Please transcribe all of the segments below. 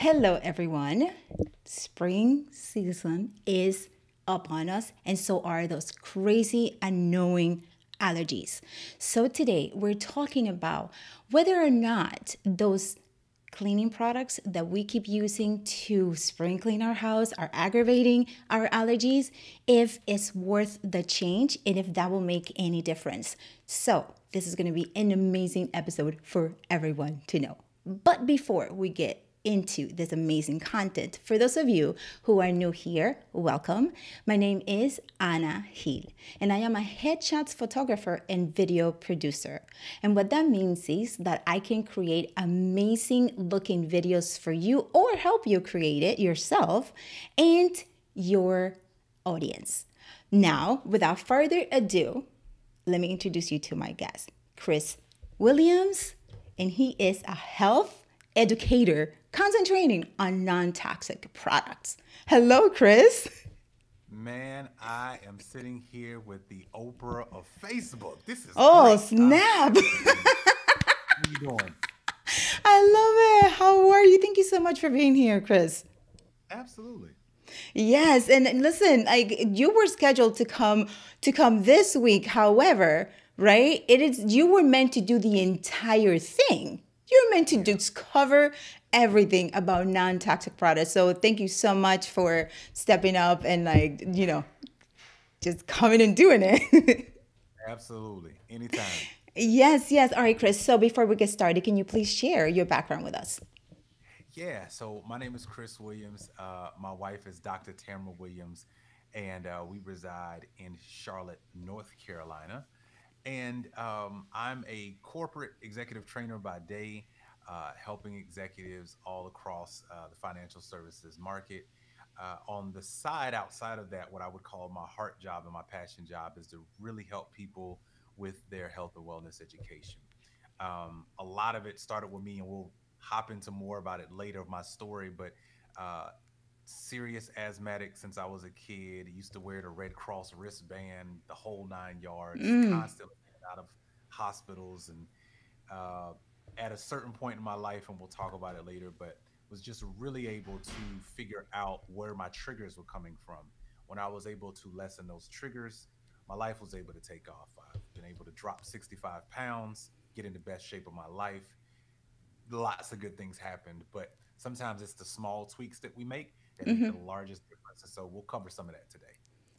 Hello, everyone. Spring season is upon us, and so are those crazy, annoying allergies. So today we're talking about whether or not those cleaning products that we keep using to spring clean our house are aggravating our allergies, if it's worth the change, and if that will make any difference. So this is going to be an amazing episode for everyone to know. But before we get into this amazing content, for those of you who are new here, welcome. My name is Anna Gil, and I am a headshots photographer and video producer. And what that means is that I can create amazing looking videos for you, or help you create it yourself and your audience. Now, without further ado, let me introduce you to my guest, Chris Williams, and he is a health educator concentrating on non-toxic products. Hello, Chris. Man, I am sitting here with the Oprah of Facebook. This is great. Snap. How you doing? I love it. How are you? Thank you so much for being here, Chris. Absolutely. Yes, and listen, like, you were scheduled to come this week. However, right? You were meant to do the entire thing. You're meant to discover everything about non-toxic products. So thank you so much for stepping up and, like, you know, just coming and doing it. Absolutely. Anytime. Yes, yes. All right, Chris. So before we get started, can you please share your background with us? Yeah. So my name is Chris Williams. My wife is Dr. Tamara Williams, and we reside in Charlotte, North Carolina. And I'm a corporate executive trainer by day, helping executives all across the financial services market. On the side, outside of that, what I would call my heart job and my passion job is to really help people with their health and wellness education. A lot of it started with me, and we'll hop into more about it later of my story, but serious asthmatic since I was a kid, used to wear the Red Cross wristband, the whole 9 yards, constantly out of hospitals. And at a certain point in my life, and we'll talk about it later, but was just really able to figure out where my triggers were coming from. When I was able to lessen those triggers, my life was able to take off. I've been able to drop 65 pounds, get in the best shape of my life. Lots of good things happened, but sometimes it's the small tweaks that we make that make the largest difference. So we'll cover some of that today.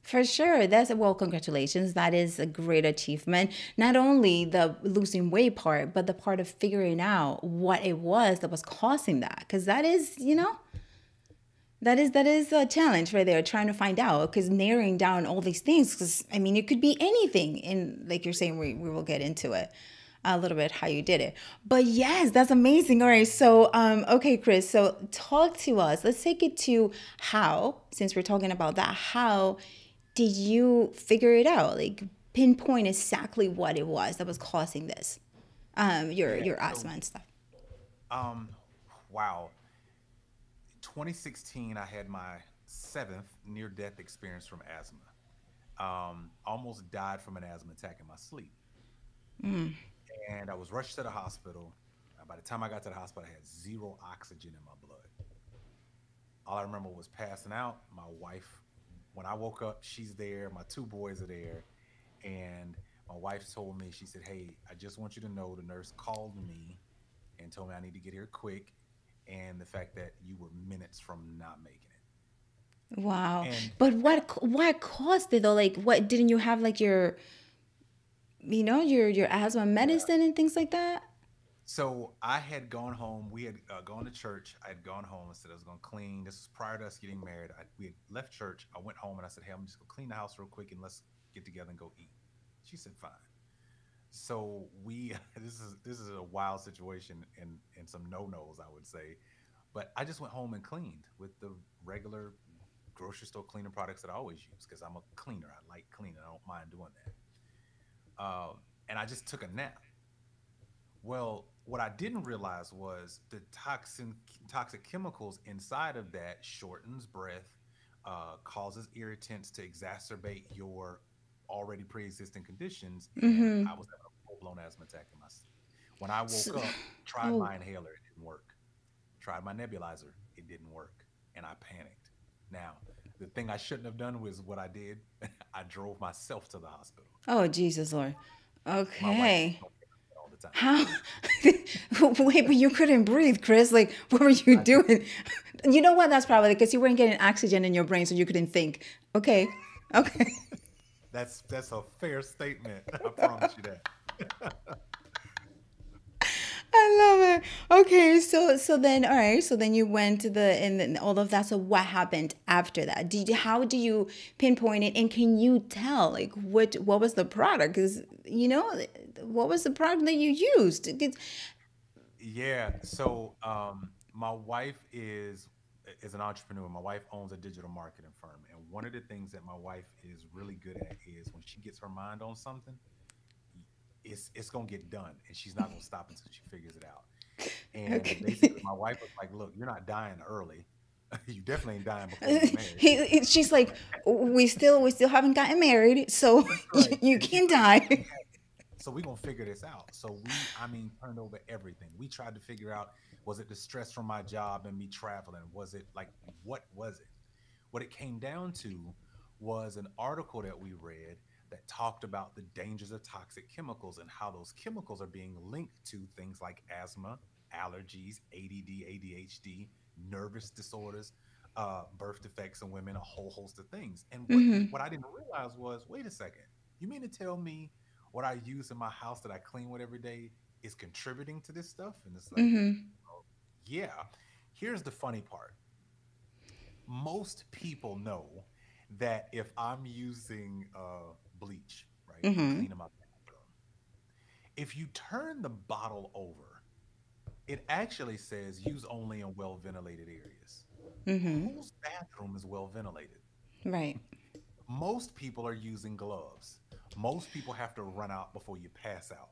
For sure. Well, congratulations. That is a great achievement. Not only the losing weight part, but the part of figuring out what it was that was causing that. Because that is, you know, that is a challenge right there, trying to find out, because narrowing down all these things, because, I mean, it could be anything. And like you're saying, we will get into it a little bit how you did it. But yes, that's amazing. All right. So, okay, Chris, so talk to us. Let's take it to how, since we're talking about that, how did you figure it out? Like, pinpoint exactly what it was that was causing this, your asthma and stuff. Wow. 2016, I had my 7th near-death experience from asthma. Almost died from an asthma attack in my sleep. And I was rushed to the hospital. By the time I got to the hospital, I had 0 oxygen in my blood. All I remember was passing out. My wife, when I woke up, she's there. My 2 boys are there. And my wife told me, she said, "Hey, I just want you to know the nurse called me and told me I need to get here quick. And the fact that you were minutes from not making it." Wow. And but what caused it though? Like, what, didn't you have like your, you know, your asthma medicine and things like that? So I had gone home. We had gone to church. I had gone home and said I was going to clean. This was prior to us getting married. We had left church. I went home and I said, "Hey, I'm just going to clean the house real quick and let's get together and go eat." She said, "Fine." So we, this is a wild situation and some no-nos, I would say. But I just went home and cleaned with the regular grocery store cleaning products that I always use, because I'm a cleaner. I like cleaning. I don't mind doing that. And I just took a nap. Well, what I didn't realize was the toxic chemicals inside of that shortens breath, causes irritants to exacerbate your already pre-existing conditions. And I was having a full-blown asthma attack in my sleep. When I woke up, tried my inhaler, it didn't work. tried my nebulizer. It didn't work, and I panicked. Now, the thing I shouldn't have done was what I did. I drove myself to the hospital. Oh, Jesus, Lord. Okay. All the time. How? Wait, but you couldn't breathe, Chris. Like, what were you doing? You know what? That's probably because you weren't getting oxygen in your brain, so you couldn't think. Okay. Okay. That's a fair statement. I promise you that. I love it. Okay, so then, all right, so then you went to and all of that. So what happened after that? How do you pinpoint it? And can you tell, like, what was the product? Because, you know, what was the product that you used? Yeah. So my wife is an entrepreneur. My wife owns a digital marketing firm. And one of the things that my wife is really good at is when she gets her mind on something, it's going to get done, and she's not going to stop until she figures it out. And okay. Basically, my wife was like, look, you're not dying early. You definitely ain't dying before you're married. She's like, we still haven't gotten married, so right. you can die. So we're going to figure this out. So I mean, turned over everything. We tried to figure out, was it the stress from my job and me traveling? Was it like, what was it? What it came down to was an article that we read that talked about the dangers of toxic chemicals and how those chemicals are being linked to things like asthma, allergies, ADD, ADHD, nervous disorders, birth defects in women, a whole host of things. And what I didn't realize was, wait a second, you mean to tell me what I use in my house that I clean with every day is contributing to this stuff? And it's like, oh, yeah. Here's the funny part. Most people know that if I'm using bleach, right? Clean them up. If you turn the bottle over, it actually says use only in well ventilated areas. Whose bathroom is well ventilated? Right. Most people are using gloves. Most people have to run out before you pass out.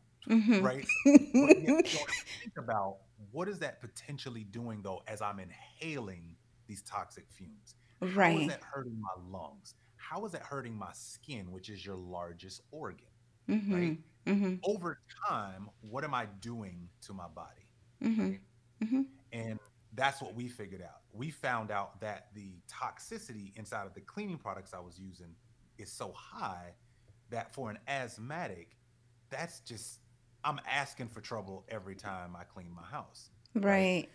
Right? But if you think about what is that potentially doing though as I'm inhaling these toxic fumes. Right. How is that hurting my lungs? How is that hurting my skin, which is your largest organ, right? Over time, what am I doing to my body? Right? And that's what we figured out. We found out that the toxicity inside of the cleaning products I was using is so high that for an asthmatic, that's just, I'm asking for trouble every time I clean my house. Right.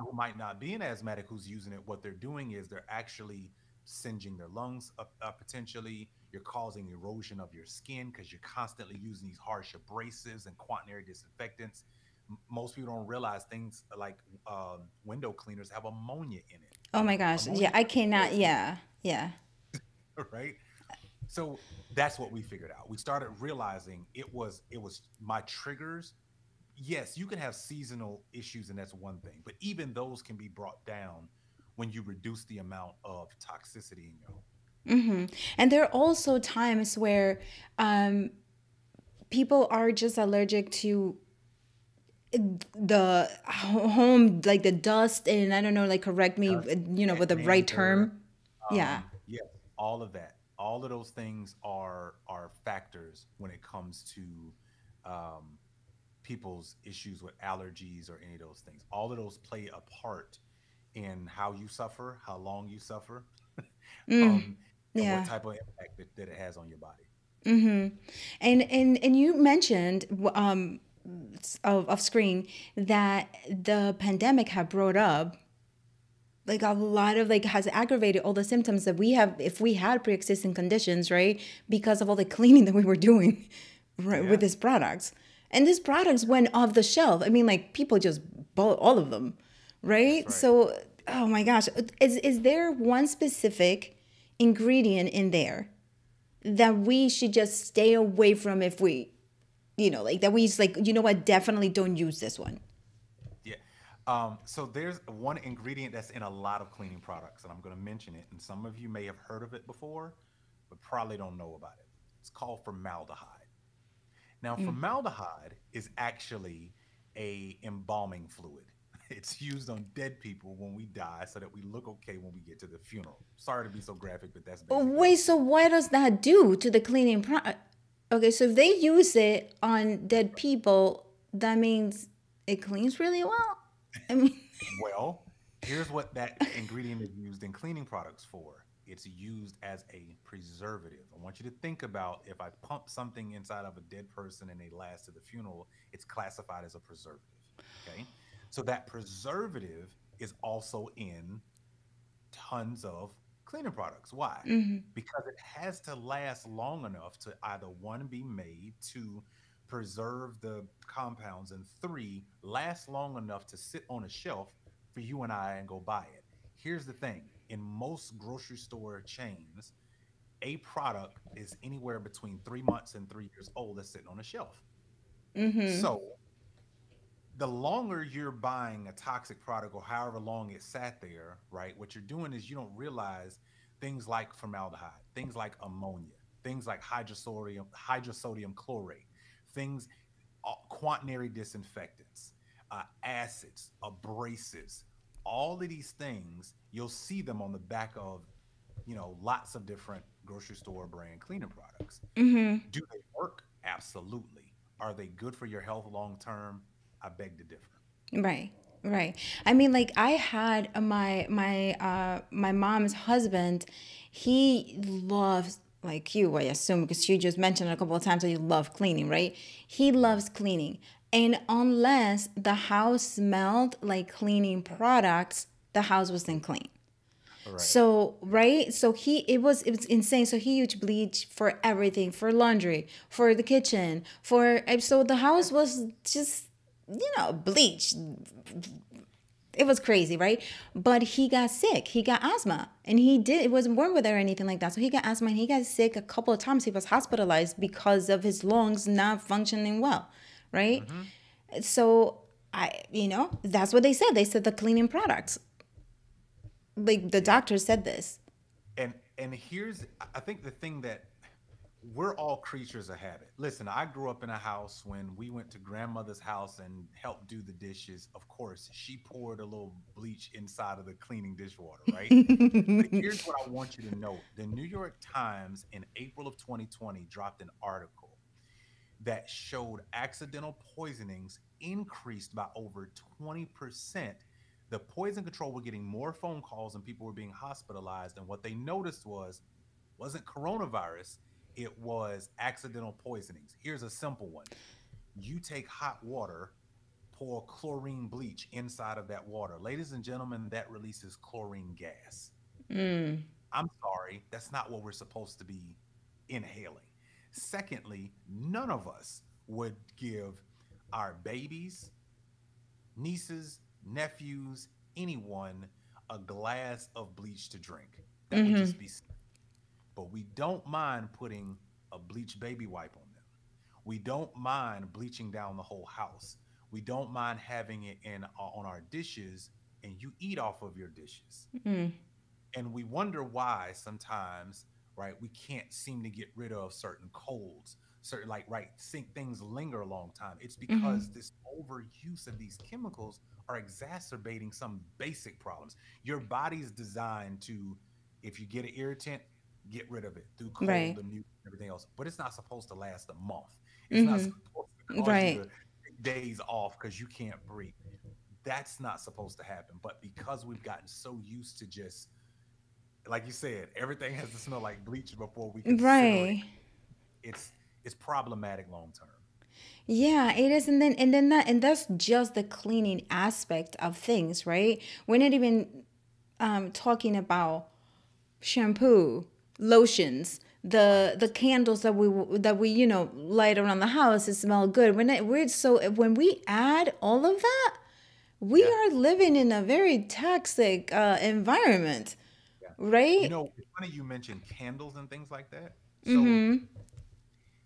Who might not be an asthmatic who's using it, what they're doing is they're actually singeing their lungs up, potentially. You're causing erosion of your skin because you're constantly using these harsh abrasives and quaternary disinfectants. Most people don't realize things like window cleaners have ammonia in it. Oh my gosh. Ammonia. Yeah, I cannot. Yeah. Yeah. Right. So that's what we figured out. We started realizing it was my triggers. Yes, you can have seasonal issues, and that's one thing. But even those can be brought down when you reduce the amount of toxicity in your home. And there are also times where people are just allergic to the home, like the dust, and I don't know, like correct me, you know, with the right term. Yeah. Yeah, all of that. All of those things are factors when it comes to people's issues with allergies or any of those things. All of those play a part in how you suffer, how long you suffer, and what type of impact that it has on your body. And you mentioned off screen that the pandemic had brought up like a lot of like has aggravated all the symptoms that we have if we had pre-existing conditions, right? Because of all the cleaning that we were doing with these products. And these products went off the shelf. I mean, like people just bought all of them, right? Right. So, oh my gosh, is there one specific ingredient in there that we should just stay away from if we, you know, like that we just like, you know what, definitely don't use this one? Yeah. So there's one ingredient that's in a lot of cleaning products, and I'm going to mention it. And some of you may have heard of it before, but probably don't know about it. It's called formaldehyde. Now, formaldehyde is actually a embalming fluid. It's used on dead people when we die so that we look okay when we get to the funeral. Sorry to be so graphic, but that's basically. Wait, so what does that do to the cleaning product? Okay, so if they use it on dead people, that means it cleans really well? I mean, well, here's what that ingredient is used in cleaning products for. It's used as a preservative. I want you to think about, if I pump something inside of a dead person and they last to the funeral, it's classified as a preservative. Okay, so that preservative is also in tons of cleaning products. Why? Mm-hmm. Because it has to last long enough to either one, be made, to preserve the compounds, and three, last long enough to sit on a shelf for you and I and go buy it. Here's the thing. In most grocery store chains, a product is anywhere between 3 months and 3 years old that's sitting on a shelf. Mm-hmm. So the longer you're buying a toxic product, or however long it sat there, right, what you're doing is you don't realize things like formaldehyde, things like ammonia, things like hydrosodium chlorate, things, quaternary disinfectants, acids, abrasives, all of these things. You'll see them on the back of, you know, lots of different grocery store brand cleaning products. Mm-hmm. Do they work? Absolutely. Are they good for your health long term? I beg to differ. Right. Right. I mean, like, I had my mom's husband, he loves, like you, I assume, because you just mentioned it a couple of times that you love cleaning, right? He loves cleaning. And unless the house smelled like cleaning products, the house wasn't clean. Right. So, right? So it was insane. So he used bleach for everything, for laundry, for the kitchen, so the house was just, you know, bleach. It was crazy, right? But he got sick. He got asthma, and it wasn't warm weather or anything like that. So he got asthma and he got sick a couple of times. He was hospitalized because of his lungs not functioning well, right? Mm-hmm. So that's what they said. They said the cleaning products. Like, the doctor said this. And here's, I think, the thing that we're all creatures of habit. Listen, I grew up in a house when we went to grandmother's house and helped do the dishes. Of course, she poured a little bleach inside of the cleaning dishwater, right? But here's what I want you to know. The New York Times in April of 2020 dropped an article that showed accidental poisonings increased by over 20%. The poison control were getting more phone calls and people were being hospitalized. And what they noticed wasn't coronavirus. It was accidental poisonings. Here's a simple one. You take hot water, pour chlorine bleach inside of that water. Ladies and gentlemen, that releases chlorine gas. Mm. I'm sorry, that's not what we're supposed to be inhaling. Secondly, none of us would give our babies, nieces, nephews, anyone, a glass of bleach to drink. That mm-hmm. would just be... But we don't mind putting a bleach baby wipe on them. We don't mind bleaching down the whole house. We don't mind having it on our dishes, and you eat off of your dishes. Mm. And we wonder why sometimes, right, we can't seem to get rid of certain colds, certain, like, right, things linger a long time. It's because mm-hmm. this overuse of these chemicals are exacerbating some basic problems. Your body's designed to, if you get an irritant, get rid of it through cold, right, and everything else, but it's not supposed to last a month. It's mm-hmm. not supposed to cause right. you to take days off because you can't breathe. That's not supposed to happen. But because we've gotten so used to just, like you said, everything has to smell like bleach before we can right. It's problematic long term. Yeah, it is. And that's just the cleaning aspect of things, right? We're not even talking about shampoo, lotions, the candles that we light around the house to smell good. When we add all of that, we yeah. are living in a very toxic environment, yeah. right? You know, it's funny you mentioned candles and things like that. So mm-hmm.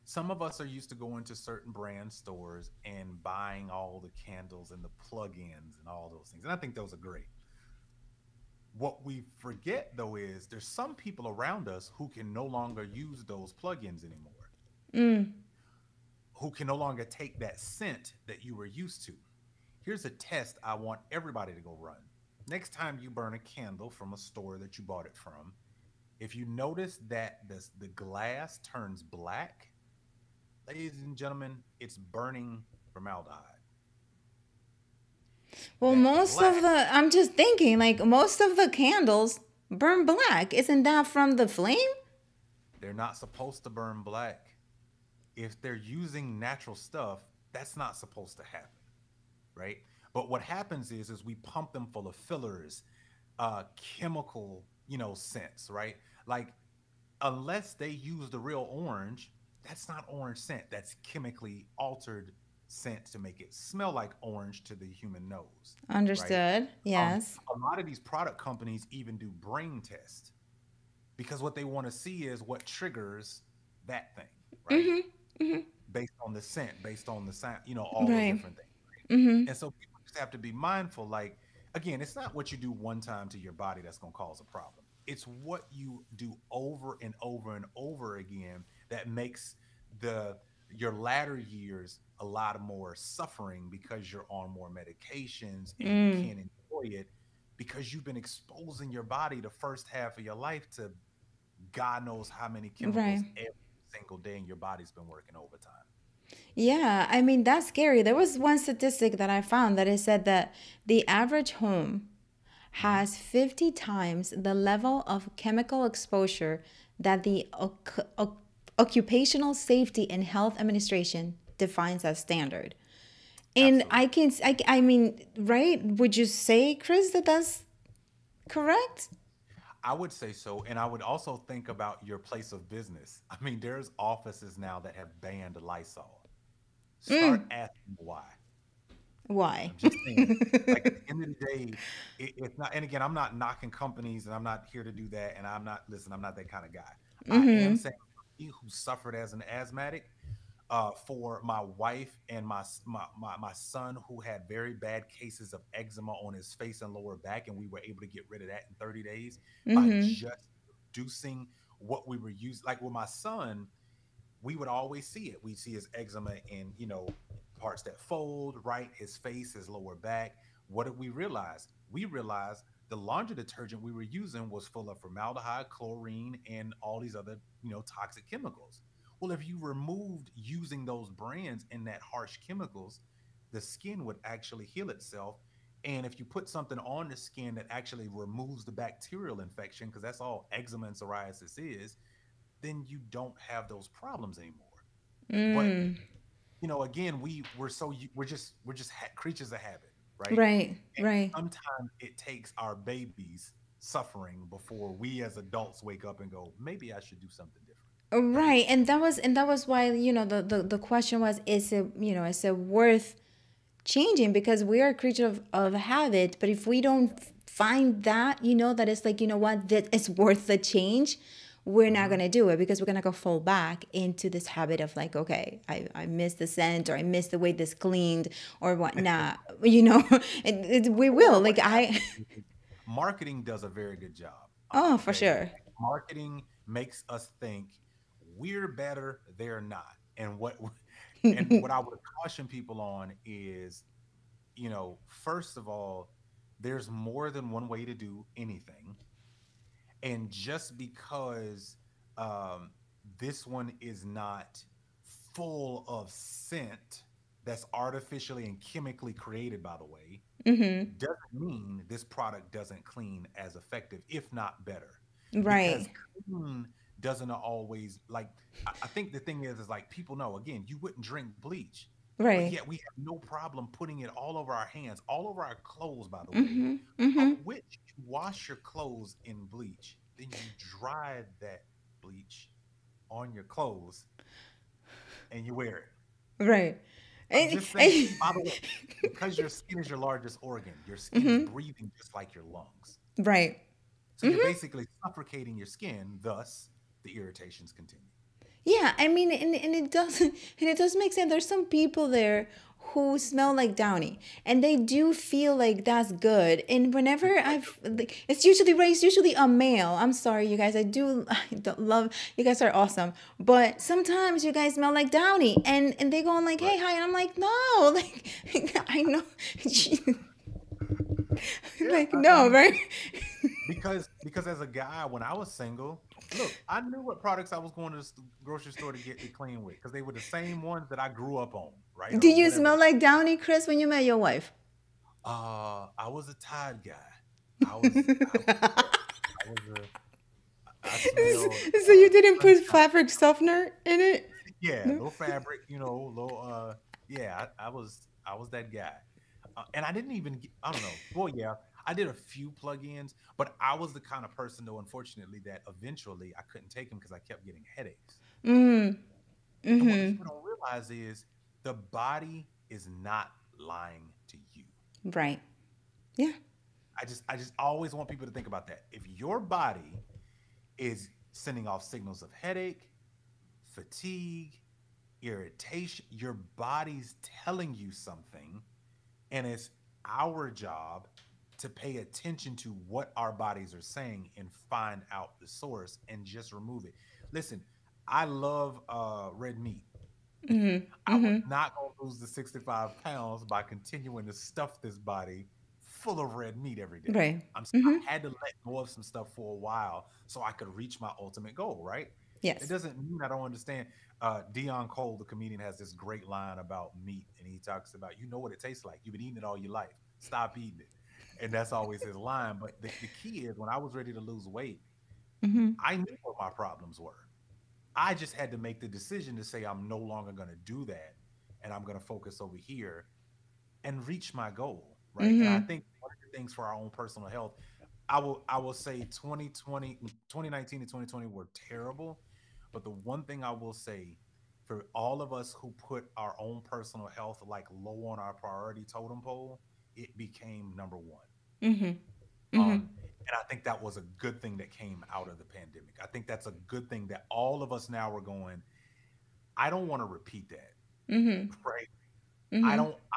some of us are used to going to certain brand stores and buying all the candles and the plug-ins and all those things, and I think those are great. What we forget, though, is there's some people around us who can no longer use those plugins anymore, who can no longer take that scent that you were used to. Here's a test I want everybody to go run. Next time you burn a candle from a store that you bought it from, if you notice that the glass turns black, ladies and gentlemen, it's burning formaldehyde. Well, most of the, I'm just thinking, like, most of the candles burn black. Isn't that from the flame? They're not supposed to burn black. If they're using natural stuff, that's not supposed to happen, right? But what happens is we pump them full of fillers, chemical, you know, scents, right? Like, unless they use the real orange, that's not orange scent. That's chemically altered scent to make it smell like orange to the human nose. Understood. Right? Yes. A lot of these product companies even do brain tests because what they want to see is what triggers that thing. Right? Mm-hmm. Mm-hmm. Based on the scent, based on the sound, you know, all right. the different things. Right? Mm-hmm. And so people just have to be mindful. Like, again, it's not what you do one time to your body that's going to cause a problem. It's what you do over and over and over again that makes your latter years a lot more suffering because you're on more medications and you can't enjoy it because you've been exposing your body the first half of your life to God knows how many chemicals every single day, and your body's been working overtime. Yeah, I mean, that's scary. There was one statistic that I found that it said that the average home has 50 times the level of chemical exposure that the Occupational Safety and Health Administration defines as standard. And absolutely. I mean, right? Would you say, Chris, that that's correct? I would say so. And I would also think about your place of business. I mean, there's offices now that have banned Lysol. Start asking why. Why? I'm just saying, like, at the end of the day, it's not, and again, I'm not knocking companies and I'm not here to do that. And I'm not, listen, I'm not that kind of guy. Mm-hmm. I am saying who suffered as an asthmatic, for my wife and my son who had very bad cases of eczema on his face and lower back, and we were able to get rid of that in 30 days by just reducing what we were using. Like with my son, we would always see it. We'd see his eczema in, you know, parts that fold, right? His face, his lower back. What did we realize? We realized the laundry detergent we were using was full of formaldehyde, chlorine, and all these other, you know, toxic chemicals. Well, if you removed using those brands and that harsh chemicals, the skin would actually heal itself. And if you put something on the skin that actually removes the bacterial infection, because that's all eczema and psoriasis is, then you don't have those problems anymore. But, you know, again, we're just creatures of habit, right? Right, and right. Sometimes it takes our babies suffering before we as adults wake up and go, maybe I should do something different. Right. And that was why, you know, the question was, is it, you know, is it worth changing? Because we are a creature of habit. But if we don't find that, you know, that it's like, you know what, that it's worth the change, we're not going to do it because we're going to go fall back into this habit of like, okay, I miss the scent, or I miss the way this cleaned, or whatnot. You know, we will. Like, marketing does a very good job. Oh, for sure. Marketing makes us think we're better, they're not. And what I would caution people on is, you know, first of all, there's more than one way to do anything. And just because this one is not full of scent that's artificially and chemically created, by the way, doesn't mean this product doesn't clean as effective, if not better. Right. Because doesn't always, like, I think the thing is like, people know, again, you wouldn't drink bleach, right? Yet we have no problem putting it all over our hands, all over our clothes, by the way. Which you wash your clothes in bleach, then you dry that bleach on your clothes and you wear it, right? I'm just saying, by the way, because your skin is your largest organ, your skin is breathing just like your lungs, right? So you're basically suffocating your skin, thus the irritations continue. Yeah, I mean, and it does make sense. There's some people there who smell like Downy, and they do feel like that's good. And whenever it's usually race, usually a male. I'm sorry, you guys. I love you guys are awesome, but sometimes you guys smell like Downy, and they go on like, hey, hi, and I'm like, no, like I know. Like, no, right? Because as a guy, when I was single, look, I knew what products I was going to the grocery store to get to clean with, because they were the same ones that I grew up on, right? Did you smell like Downy, Chris, when you met your wife? I was a Tide guy. So you didn't put fabric softener in it? Yeah, no? Low fabric, you know, low. Yeah, I was that guy, and I didn't even. I don't know. Well, yeah, I did a few plug-ins, but I was the kind of person, though, unfortunately, that eventually I couldn't take them because I kept getting headaches. Mm. Mm-hmm. And what people don't realize is the body is not lying to you. Right. Yeah. I just always want people to think about that. If your body is sending off signals of headache, fatigue, irritation, your body's telling you something, and it's our job to pay attention to what our bodies are saying and find out the source and just remove it. Listen, I love red meat. Mm-hmm. I was not going to lose the 65 pounds by continuing to stuff this body full of red meat every day. Right. I had to let go of some stuff for a while so I could reach my ultimate goal, right? Yes. It doesn't mean I don't understand. Dion Cole, the comedian, has this great line about meat, and he talks about, you know what it tastes like. You've been eating it all your life. Stop eating it. And that's always his line. But the key is, when I was ready to lose weight, I knew what my problems were. I just had to make the decision to say, I'm no longer going to do that, and I'm going to focus over here and reach my goal. Right. Mm-hmm. And I think one of the things for our own personal health, I will say 2019 and 2020 were terrible. But the one thing I will say for all of us who put our own personal health like low on our priority totem pole, it became number one. Mm-hmm. Mm-hmm. And I think that was a good thing that came out of the pandemic. I think that's a good thing that all of us now are going, I don't want to repeat that. Mm-hmm. Right. Mm-hmm.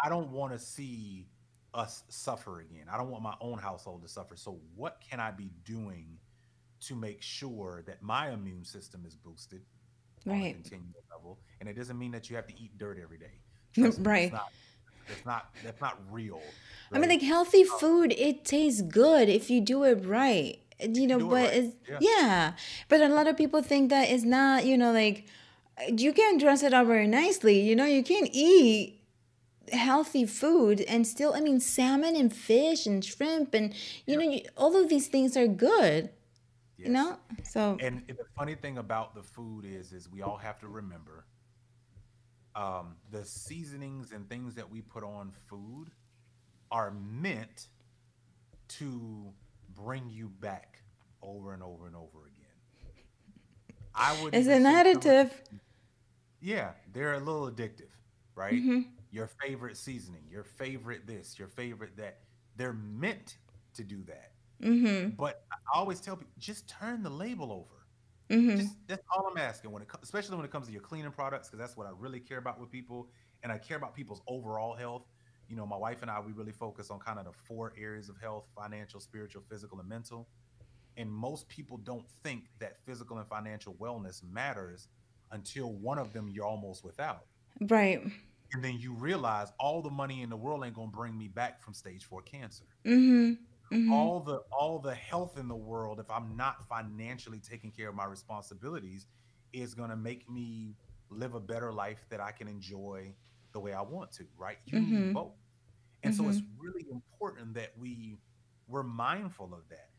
I don't want to see us suffer again. I don't want my own household to suffer. So what can I be doing to make sure that my immune system is boosted on a continual level? And it doesn't mean that you have to eat dirt every day. Trust me, that's not real. Right? I mean, like, healthy food, it tastes good if you do it right. You know, but it's, yeah. But a lot of people think that it's not, you know, like, you can't dress it up very nicely. You know, you can't eat healthy food and still, I mean, salmon and fish and shrimp and, you know, all of these things are good, you know? So. And the funny thing about the food is we all have to remember the seasonings and things that we put on food are meant to bring you back over and over and over again. It's an additive. Yeah, they're a little addictive, right? Mm-hmm. Your favorite seasoning, your favorite this, your favorite that. They're meant to do that. Mm-hmm. But I always tell people, just turn the label over. Mm-hmm. That's all I'm asking, especially when it comes to your cleaning products, because that's what I really care about with people. And I care about people's overall health. You know, my wife and I, we really focus on kind of the 4 areas of health: financial, spiritual, physical, and mental. And most people don't think that physical and financial wellness matters until one of them you're almost without. Right. And then you realize all the money in the world ain't gonna bring me back from stage 4 cancer. Mm-hmm. Mm-hmm. All the health in the world, if I'm not financially taking care of my responsibilities, is gonna make me live a better life that I can enjoy the way I want to, right? You need both. And so it's really important that we're mindful of that.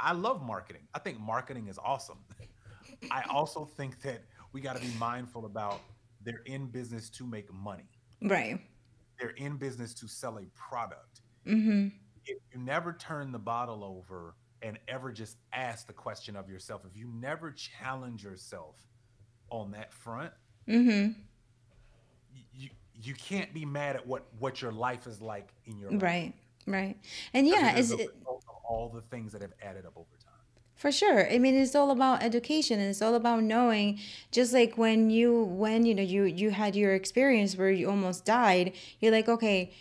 I love marketing. I think marketing is awesome. I also think that we gotta be mindful about, they're in business to make money. Right. They're in business to sell a product. Mm-hmm. If you never turn the bottle over and ever just ask the question of yourself, if you never challenge yourself on that front, you can't be mad at what your life is like in your life. Right, right. And yeah, it's all the things that have added up over time. For sure. I mean, it's all about education, and it's all about knowing, just like when you had your experience where you almost died, you're like, okay,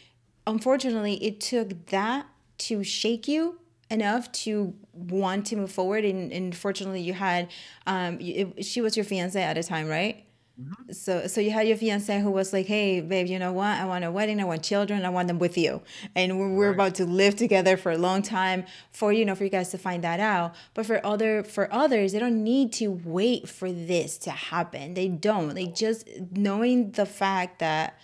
unfortunately, it took that to shake you enough to want to move forward. And fortunately, you had, she was your fiance at a time, right? Mm-hmm. So you had your fiance who was like, hey, babe, you know what? I want a wedding. I want children. I want them with you. And we're about to live together for a long time for you guys to find that out. But for others, they don't need to wait for this to happen. They don't. They just knowing the fact that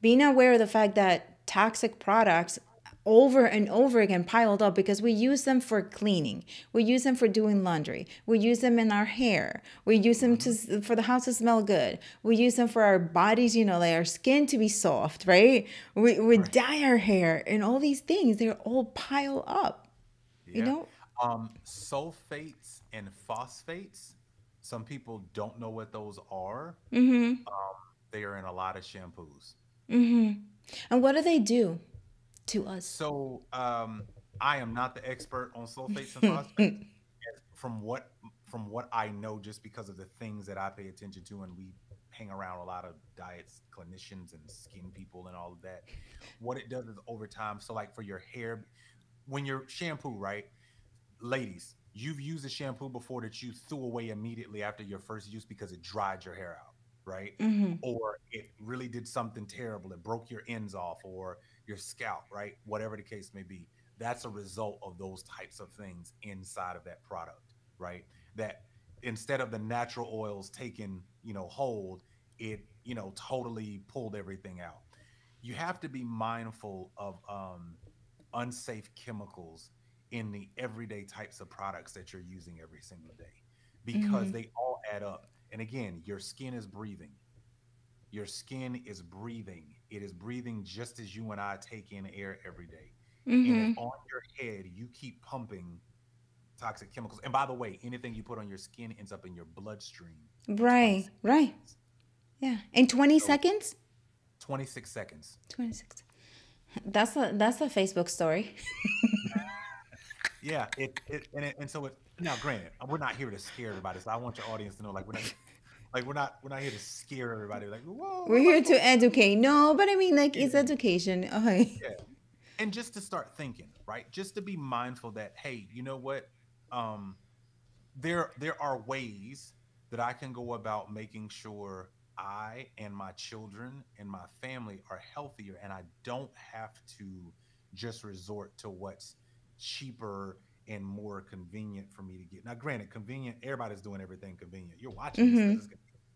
being aware of the fact that toxic products over and over again piled up because we use them for cleaning. We use them for doing laundry. We use them in our hair. We use them for the house to smell good. We use them for our bodies, you know, like our skin to be soft, right? We dye our hair and all these things. They're all pile up, you know? Sulfates and phosphates. Some people don't know what those are. Mm-hmm. They are in a lot of shampoos. Mm-hmm. And what do they do to us? So I am not the expert on sulfates and phosphates. From what I know, just because of the things that I pay attention to, and we hang around a lot of diets, clinicians, and skin people, and all of that. What it does is over time. So like for your hair, when your shampoo, right, ladies, you've used a shampoo before that you threw away immediately after your first use because it dried your hair out, right? Mm-hmm. Or it really did something terrible. It broke your ends off or your scalp, right? Whatever the case may be. That's a result of those types of things inside of that product, right? That instead of the natural oils taking, you know, hold, it, you know, totally pulled everything out. You have to be mindful of unsafe chemicals in the everyday types of products that you're using every single day, because mm-hmm. they all add up. And again, your skin is breathing. Your skin is breathing. It is breathing just as you and I take in air every day. Mm-hmm. And if on your head, you keep pumping toxic chemicals. And by the way, anything you put on your skin ends up in your bloodstream. Right, right. Yeah. In 20 seconds? 26 seconds. 26. That's a Facebook story. Yeah, and so now granted, we're not here to scare everybody. So I want your audience to know, like, we're not here to scare everybody. Like, whoa, we're here to educate. No, but I mean, like, it's education. Okay. Yeah. And just to start thinking, right? Just to be mindful that, hey, you know what? There are ways that I can go about making sure I and my children and my family are healthier, and I don't have to just resort to what's cheaper and more convenient for me to get. Now, granted, convenient, everybody's doing everything convenient. You're watching mm-hmm. this,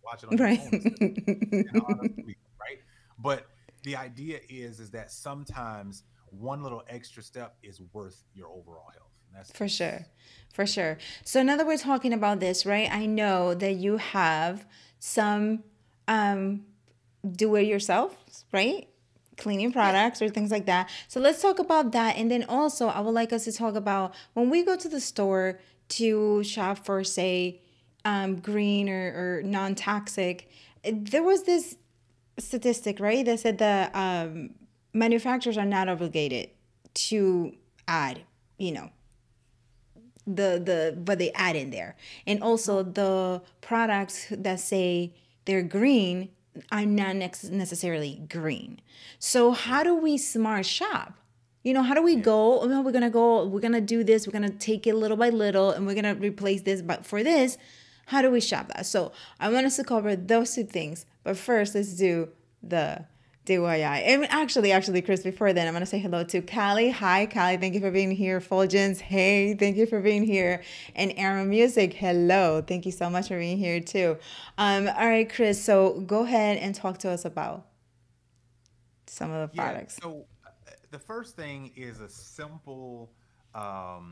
watch it on right. your phone, right? But the idea is that sometimes one little extra step is worth your overall health. And that's for sure, for sure. So now that we're talking about this, right? I know that you have some do-it-yourself, right? Cleaning products or things like that. So let's talk about that. And then also I would like us to talk about when we go to the store to shop for, say, green or non-toxic. There was this statistic, right, that said that manufacturers are not obligated to add, you know, what they add in there. And also the products that say they're green, I'm not necessarily green. So how do we smart shop? You know, how do we go? Oh, no, we're going to go. We're going to do this. We're going to take it little by little, and we're going to replace this. But for this, how do we shop that? So I want us to cover those two things. But first, let's do the DIY. And actually, Chris, before then, I'm going to say hello to Callie. Hi, Callie. Thank you for being here. Fulgens. Hey, thank you for being here. And Aaron Music. Hello. Thank you so much for being here too. All right, Chris. So go ahead and talk to us about some of the products. So the first thing is a simple, I've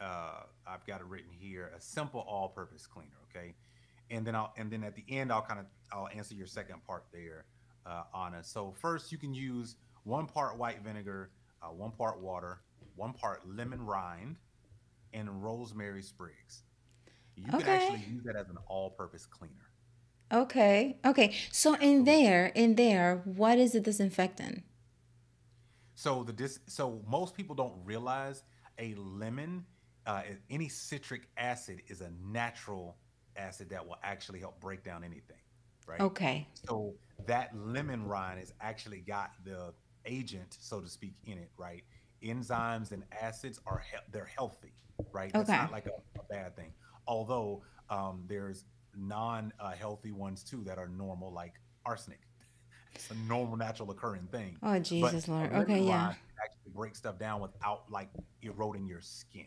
got it written here, a simple all-purpose cleaner. Okay. And then and then at the end, I'll answer your second part there. Anna. So first, you can use 1 part white vinegar, 1 part water, 1 part lemon rind, and rosemary sprigs. You can actually use that as an all-purpose cleaner. Okay. Okay. So in there, what is the disinfectant? So most people don't realize a lemon, any citric acid is a natural acid that will actually help break down anything. Right? Okay. So that lemon rind has actually got the agent, so to speak, in it, right? Enzymes and acids they're healthy, right? Okay. It's not like a bad thing. Although there's non-healthy ones too that are normal, like arsenic. It's a normal, natural occurring thing. Oh Jesus, Lord. Okay, yeah. It actually breaks stuff down without like eroding your skin,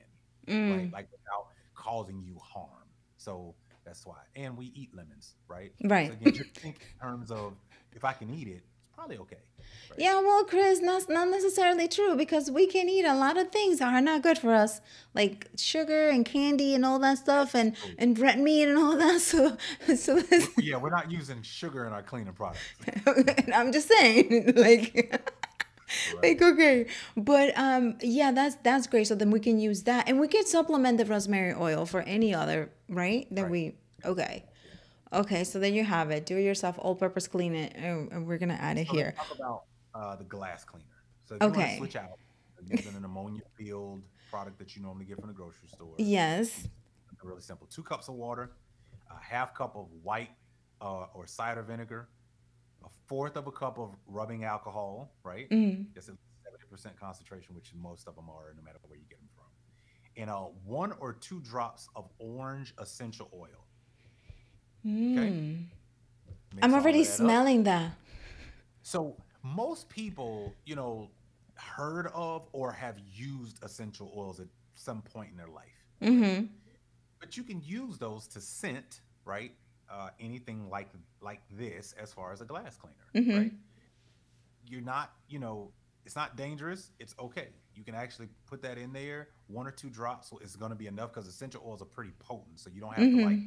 right? Like without causing you harm. So. That's why. And we eat lemons, right? Right. So again, just think in terms of if I can eat it, it's probably okay. Right? Yeah, well, Chris, not necessarily true, because we can eat a lot of things that are not good for us, like sugar and candy and all that stuff, and red meat and all that. So yeah, we're not using sugar in our cleaning products. I'm just saying, like. Right. Like, okay, but yeah, that's great. So then we can use that, and we can supplement the rosemary oil for any other, right? That right. We okay. So then you have it. Do it yourself, all-purpose clean it, and we're gonna add it here. Let's talk about the glass cleaner. So if you want to switch out using an ammonia-filled product that you normally get from the grocery store. Yes. Really simple. 2 cups of water, a half cup of white or cider vinegar. 1/4 cup of rubbing alcohol, right? That's a 70% concentration, which most of them are, no matter where you get them from. And 1 or 2 drops of orange essential oil. Okay? I'm already smelling that. So most people, you know, heard of or have used essential oils at some point in their life. Right? But you can use those to scent, right? Anything like this, as far as a glass cleaner, right? You're not, you know, it's not dangerous. It's okay. You can actually put that in there. 1 or 2 drops is going to be enough, because essential oils are pretty potent, so you don't have to like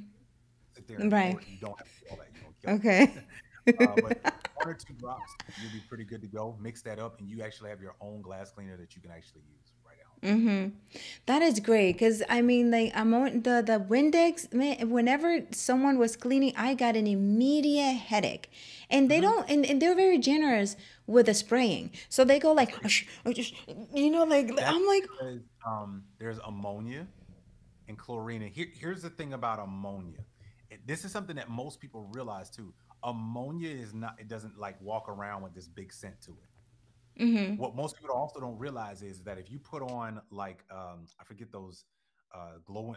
sit there and pour it. You don't have to do all that. You don't kill it. But 1 or 2 drops, you'll be pretty good to go. Mix that up, and you actually have your own glass cleaner that you can actually use. That is great, because I mean, like, I'm on the Windex, man, whenever someone was cleaning, I got an immediate headache, and they don't, and they're very generous with the spraying, so they go like, you know, like that's, I'm like, because, there's ammonia and chlorine. Here's the thing about ammonia. This is something that most people realize too. Ammonia is not, it doesn't like walk around with this big scent to it. What most people also don't realize is that if you put on like I forget those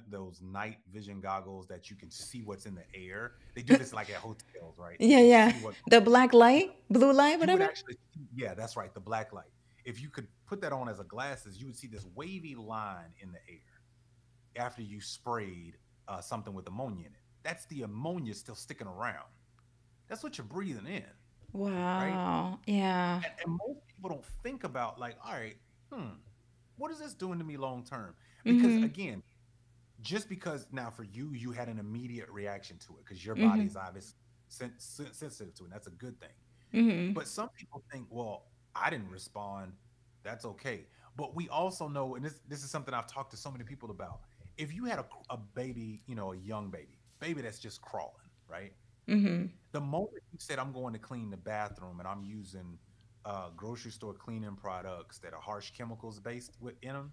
those night vision goggles that you can see what's in the air. They do this like at hotels, right? The black light, blue light, whatever. Yeah, that's right, the black light. If you could put that on as a glasses, you would see this wavy line in the air after you sprayed something with ammonia in it. That's the ammonia still sticking around. That's what you're breathing in. Wow. Right? Yeah. And most people don't think about like, all right, what is this doing to me long term? Because again, just because now for you, you had an immediate reaction to it because your body is obviously sensitive to it. And that's a good thing. But some people think, well, I didn't respond. That's okay. But we also know, and this is something I've talked to so many people about. If you had a baby, you know, a young baby that's just crawling, right? The moment you said I'm going to clean the bathroom and I'm using grocery store cleaning products that are harsh chemicals based in them,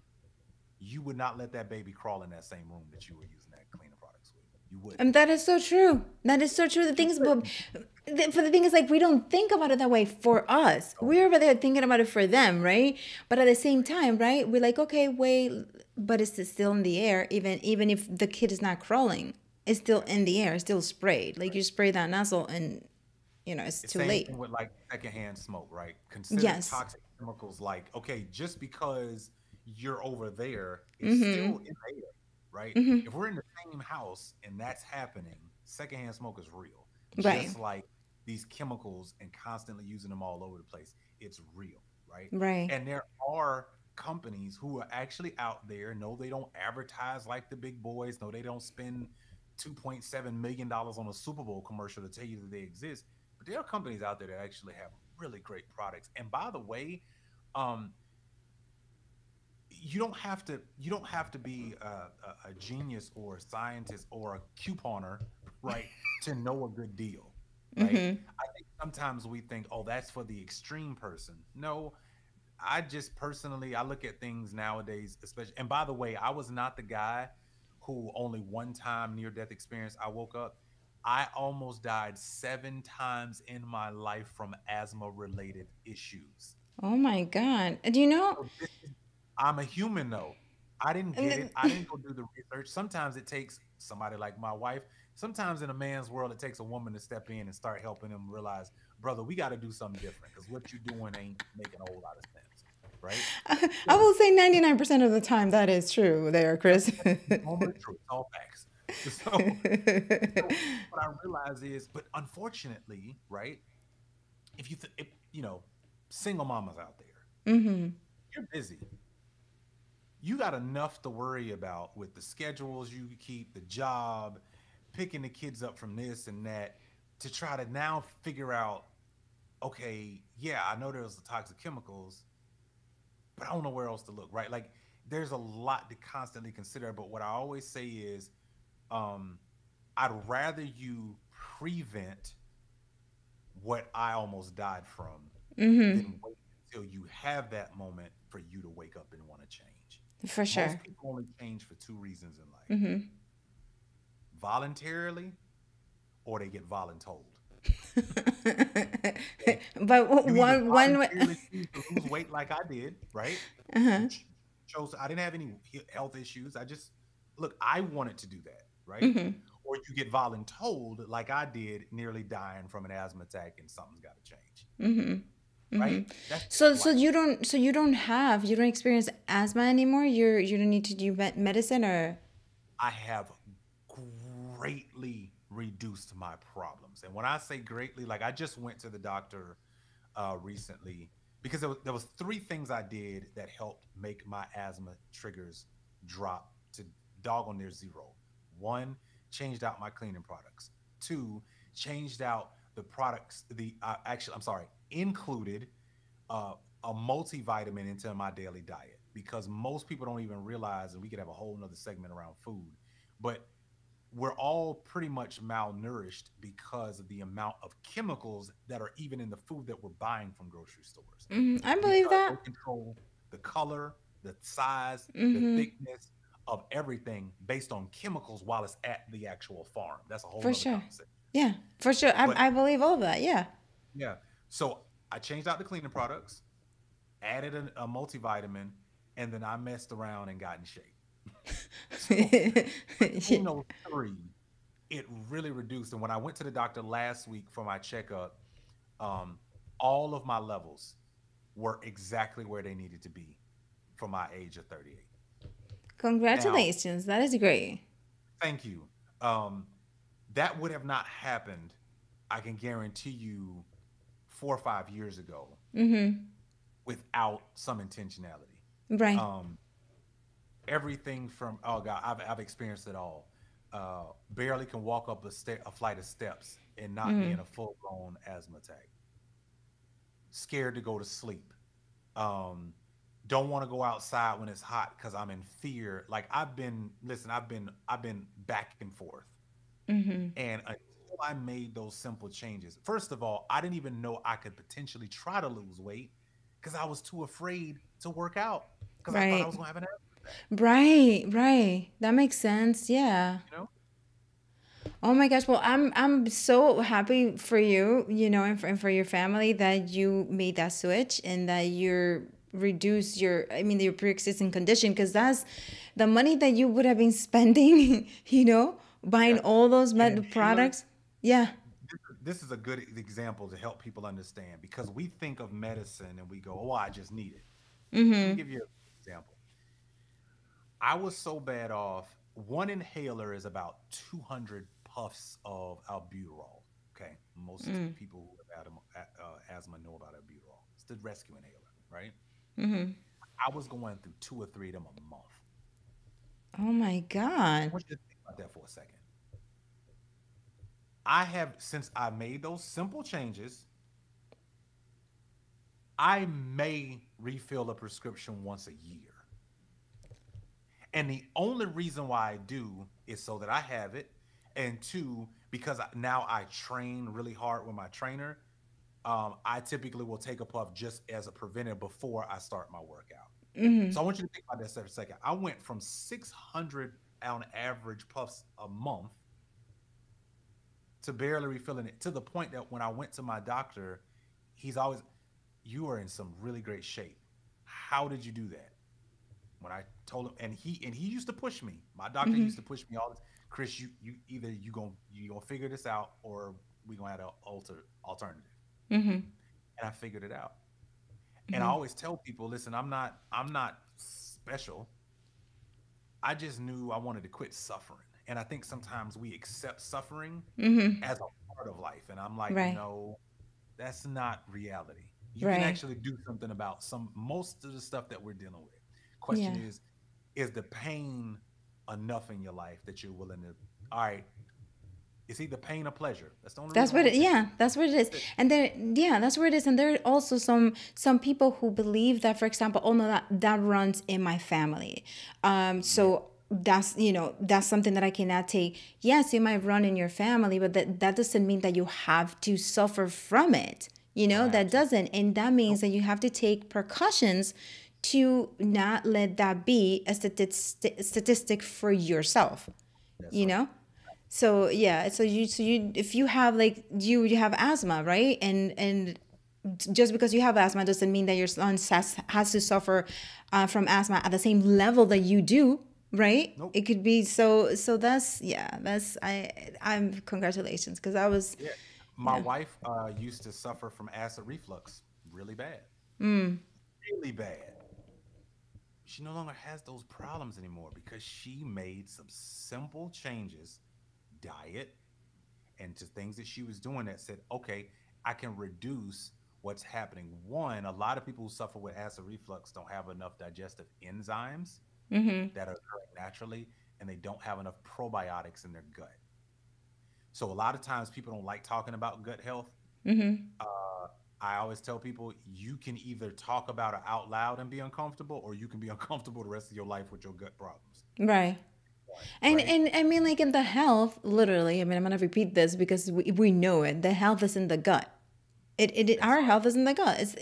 you would not let that baby crawl in that same room that you were using that cleaning products with. You wouldn't. And that is so true. That is so true. The thing is, like we don't think about it that way for us. We're over there thinking about it for them, right? But at the same time, right? We're like, okay, wait, but it's still in the air, even if the kid is not crawling. It's still in the air. It's still sprayed. Like you spray that nozzle, and you know it's too late. Same with like secondhand smoke, right? Consider toxic chemicals. Like okay, just because you're over there, it's still in the air, right? If we're in the same house and that's happening, secondhand smoke is real. Right. Just like these chemicals and constantly using them all over the place, it's real, right? Right. And there are companies who are actually out there. No, they don't advertise like the big boys. No, they don't spend $2.7 million on a Super Bowl commercial to tell you that they exist, but there are companies out there that actually have really great products. And by the way, you don't have to be a genius or a scientist or a couponer, right, to know a good deal, right? I think sometimes we think, oh, that's for the extreme person. No, I just personally, I look at things nowadays, especially. And by the way, I was not the guy who only one time near-death experience, I woke up. I almost died 7 times in my life from asthma-related issues. Oh, my God. Do you know? I'm a human, though. I didn't get it. I didn't go do the research. Sometimes it takes somebody like my wife. Sometimes in a man's world, it takes a woman to step in and start helping him realize, brother, we got to do something different because what you're doing ain't making a whole lot of sense. Right? I will say 99% of the time that is true there, Chris. All facts. So what I realize is, but unfortunately, right, if single mamas out there, mm-hmm. You're busy. You got enough to worry about with the schedules you keep, the job, picking the kids up from this and that, to try to now figure out, okay, yeah, I know there's the toxic chemicals, but I don't know where else to look, right? Like, there's a lot to constantly consider, but what I always say is, I'd rather you prevent what I almost died from, mm-hmm. than wait until you have that moment for you to wake up and want to change. For sure. Most people only change for two reasons in life. Mm-hmm. Voluntarily, or they get voluntold. But one lose weight like I did, right? Uh-huh. I didn't have any health issues. I just, look, I wanted to do that, right? Mm-hmm. Or you get voluntold like I did, nearly dying from an asthma attack, and something's got to change. Mm-hmm. Mm-hmm. Right? That's you don't experience asthma anymore. You don't need to do medicine, or I have greatly reduced my problems. And when I say greatly, like, I just went to the doctor recently, because there was three things I did that helped make my asthma triggers drop to doggone near zero. One, changed out my cleaning products. Two, changed out the products, included a multivitamin into my daily diet, because most people don't even realize, and we could have a whole nother segment around food, but we're all pretty much malnourished because of the amount of chemicals that are even in the food that we're buying from grocery stores. Mm-hmm. I believe that. They control the color, the size, mm-hmm. the thickness of everything based on chemicals while it's at the actual farm. That's a whole other concept. Yeah, for sure. I believe all of that. Yeah. Yeah. So I changed out the cleaning products, added a multivitamin, and then I messed around and got in shape. So, it really reduced. And when I went to the doctor last week for my checkup, all of my levels were exactly where they needed to be for my age of 38. Congratulations. Now, that is great. Thank you. That would have not happened, I can guarantee you, 4 or 5 years ago, mm-hmm. without some intentionality. Right. Everything from, oh God, I've experienced it all. Barely can walk up a flight of steps and not be in a full-blown asthma attack. Scared to go to sleep. Don't want to go outside when it's hot because I'm in fear. Like, I've been back and forth. Mm-hmm. And until I made those simple changes, first of all, I didn't even know I could potentially try to lose weight because I was too afraid to work out because I thought I was going to have an asthma. Right. That makes sense. Yeah. You know? Oh my gosh. Well, I'm so happy for you, and for your family that you made that switch and that you're reduced your pre-existing condition, because that's the money that you would have been spending, buying all those products. Yeah. This is a good example to help people understand, because we think of medicine and we go, oh, I just need it. Mm-hmm. Let me give you an example. I was so bad off. One inhaler is about 200 puffs of albuterol. Okay, most people who have asthma know about albuterol. It's the rescue inhaler, right? Mm-hmm. I was going through 2 or 3 of them a month. Oh my God! I want you to think about that for a second. I have, since I made those simple changes, I may refill a prescription once a year. And the only reason why I do is so that I have it. And two, because now I train really hard with my trainer. I typically will take a puff just as a preventer before I start my workout. Mm-hmm. So I want you to think about this for a second. I went from 600 on average puffs a month to barely refilling it, to the point that when I went to my doctor, he's always, you are in some really great shape. How did you do that? When I told him, and he used to push me. My doctor used to push me all the time. Chris, you either gonna figure this out, or we gonna have an alternative. Mm-hmm. And I figured it out. Mm-hmm. And I always tell people, listen, I'm not special. I just knew I wanted to quit suffering. And I think sometimes we accept suffering as a part of life. And I'm like, no, That's not reality. You right. can actually do something about most of the stuff that we're dealing with. Question yeah. Is the pain enough in your life that you're willing to, all right, it's either pain or pleasure. That's the only reason. That's what it is. And there, yeah, that's where it is. And there are also some people who believe that, for example, oh no, that runs in my family. So that's, you know, that's something that I cannot take. Yes, it might run in your family, but that doesn't mean that you have to suffer from it. You know, right. that doesn't. And that means that you have to take precautions to not let that be a statistic for yourself, that's you right. know? So, yeah. So if you have like, you have asthma, right? And just because you have asthma doesn't mean that your son has to suffer from asthma at the same level that you do. Right. Nope. It could be. So that's, yeah, that's, I'm congratulations. Cause I was, yeah. My wife used to suffer from acid reflux really bad, really bad. She no longer has those problems anymore because she made some simple changes, diet, and to things that she was doing that said, okay, I can reduce what's happening. One, a lot of people who suffer with acid reflux don't have enough digestive enzymes that occur naturally, and they don't have enough probiotics in their gut. So a lot of times people don't like talking about gut health. I always tell people you can either talk about it out loud and be uncomfortable, or you can be uncomfortable the rest of your life with your gut problems. Right. And I mean, like in the health, literally, I mean, I'm going to repeat this because we know it. The health is in the gut. Our health is in the gut. It's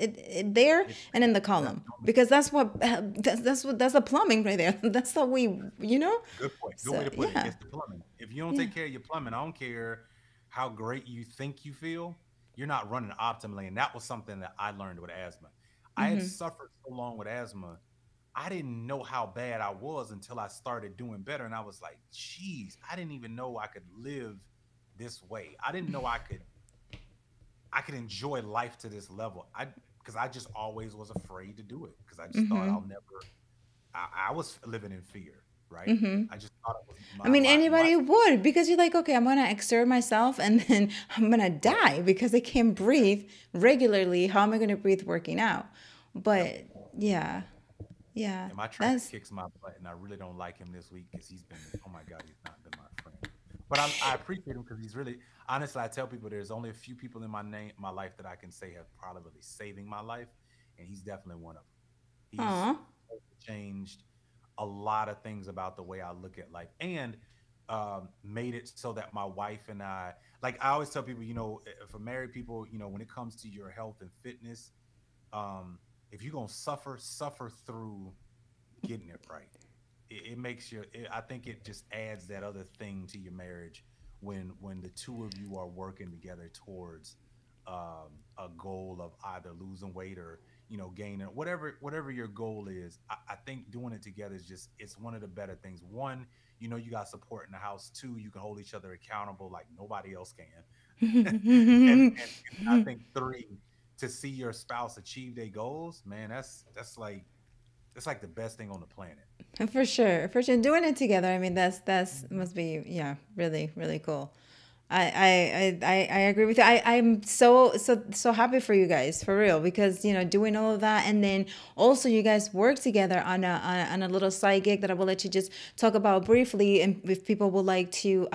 in the column, because that's the plumbing right there. That's the way, you know? Good point. Good way to put it. It's the plumbing. If you don't take care of your plumbing, I don't care how great you think you feel, you're not running optimally. And that was something that I learned with asthma. I had suffered so long with asthma. I didn't know how bad I was until I started doing better. And I was like, geez, I didn't even know I could live this way. I didn't know I could enjoy life to this level. Because I just always was afraid to do it. Because I just thought I was living in fear. Right. I just thought it was anybody would, because you're like, okay, I'm going to exert myself and then I'm going to die because I can't breathe regularly. How am I going to breathe working out? But yeah. Yeah. And my trainer kicks my butt, and I really don't like him this week because he's been, oh my God, he's not been my friend. But I appreciate him because he's really, honestly, I tell people there's only a few people in my life that I can say have probably saving my life. And he's definitely one of them. He's changed a lot of things about the way I look at life, and made it so that my wife and I, like I always tell people, you know, for married people, you know, when it comes to your health and fitness, if you're going to suffer through getting it right. It makes I think it just adds that other thing to your marriage when the two of you are working together towards a goal of either losing weight or, you know, gaining, whatever your goal is. I think doing it together is just, it's one of the better things. One, you know, you got support in the house. Two, you can hold each other accountable like nobody else can. and I think three, to see your spouse achieve their goals, man, that's like, it's like the best thing on the planet. For sure. For sure. Doing it together. I mean, that's must be, yeah, really, really cool. I agree with you. I'm so happy for you guys, for real, because, you know, doing all of that. And then also you guys work together on a little side gig that I will let you just talk about briefly. And if people would like to,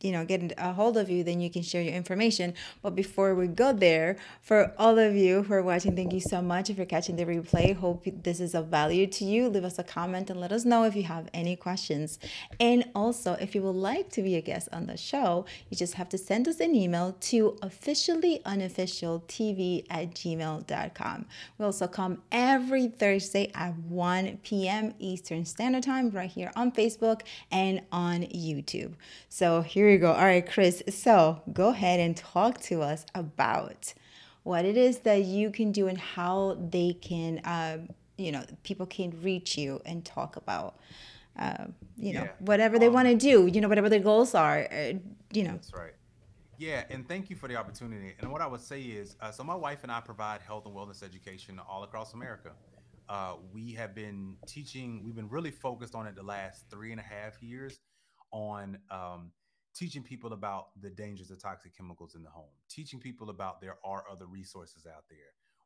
you know, get a hold of you, then you can share your information. But before we go there, for all of you who are watching, thank you so much. If you're catching the replay, hope this is of value to you. Leave us a comment and let us know if you have any questions. And also, if you would like to be a guest on the show, you just have to send us an email to officiallyunofficialtv@gmail.com. We also come every Thursday at 1 p.m. Eastern Standard Time right here on Facebook and on YouTube. So here we go. All right, Chris. So go ahead and talk to us about what it is that you can do and how they can, you know, people can reach you and talk about, you know, whatever they want to do, you know, whatever their goals are, you know. That's right. Yeah. And thank you for the opportunity. And what I would say is, so my wife and I provide health and wellness education all across America. We have been teaching, we've been really focused on it the last 3.5 years on teaching people about the dangers of toxic chemicals in the home, teaching people about there are other resources out there,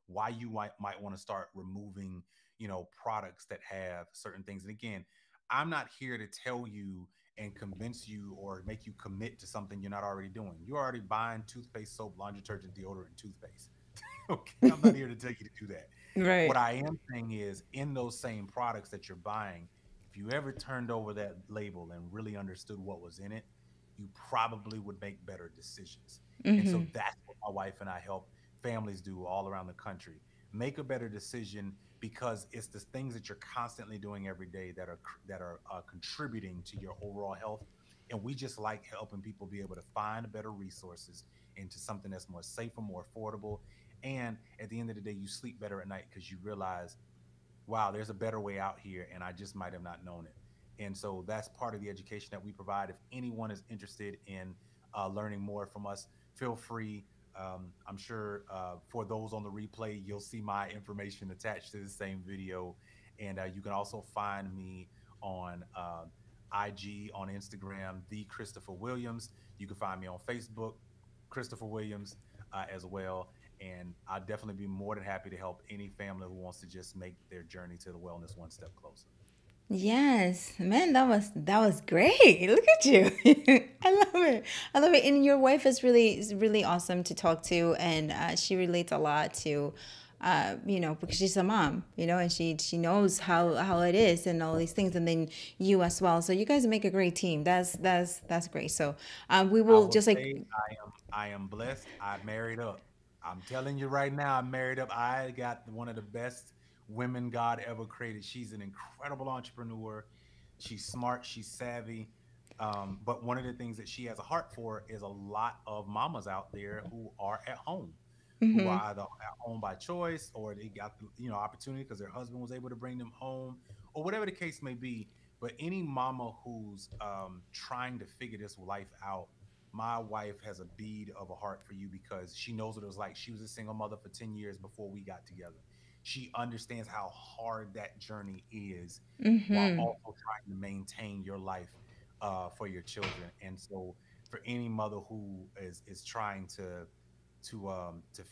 why you might want to start removing, products that have certain things. And again, I'm not here to tell you and convince you or make you commit to something you're not already doing. You're already buying toothpaste, soap, laundry detergent, deodorant, and toothpaste. Okay, I'm not here to tell you to do that. Right. What I am saying is, in those same products that you're buying, if you ever turned over that label and really understood what was in it, you probably would make better decisions. Mm-hmm. And so that's what my wife and I help families do all around the country. Make a better decision, because it's the things that you're constantly doing every day that are contributing to your overall health. And we just like helping people be able to find better resources into something that's more safer, more affordable. And at the end of the day, you sleep better at night because you realize, wow, there's a better way out here, and I just might have not known it. And so that's part of the education that we provide. If anyone is interested in learning more from us, feel free. I'm sure for those on the replay, you'll see my information attached to the same video. And you can also find me on IG, on Instagram, The Christopher Williams. You can find me on Facebook, Christopher Williams, as well. And I'd definitely be more than happy to help any family who wants to just make their journey to the wellness one step closer. Yes, man, that was great. Look at you. I love it. And your wife is really awesome to talk to, and she relates a lot to, because she's a mom, and she knows how it is and all these things, and then you as well. So you guys make a great team. That's great. So we will just like I am blessed. I married up. I'm telling you right now, I married up. I got one of the best women God ever created. She's an incredible entrepreneur. She's smart. She's savvy. But one of the things that she has a heart for is a lot of mamas out there who are at home, mm-hmm. who are either at home by choice, or they got opportunity because their husband was able to bring them home, or whatever the case may be. But any mama who's trying to figure this life out, my wife has a bead of a heart for you, because she knows what it was like. She was a single mother for 10 years before we got together. She understands how hard that journey is, mm-hmm. while also trying to maintain your life for your children. And so for any mother who is trying to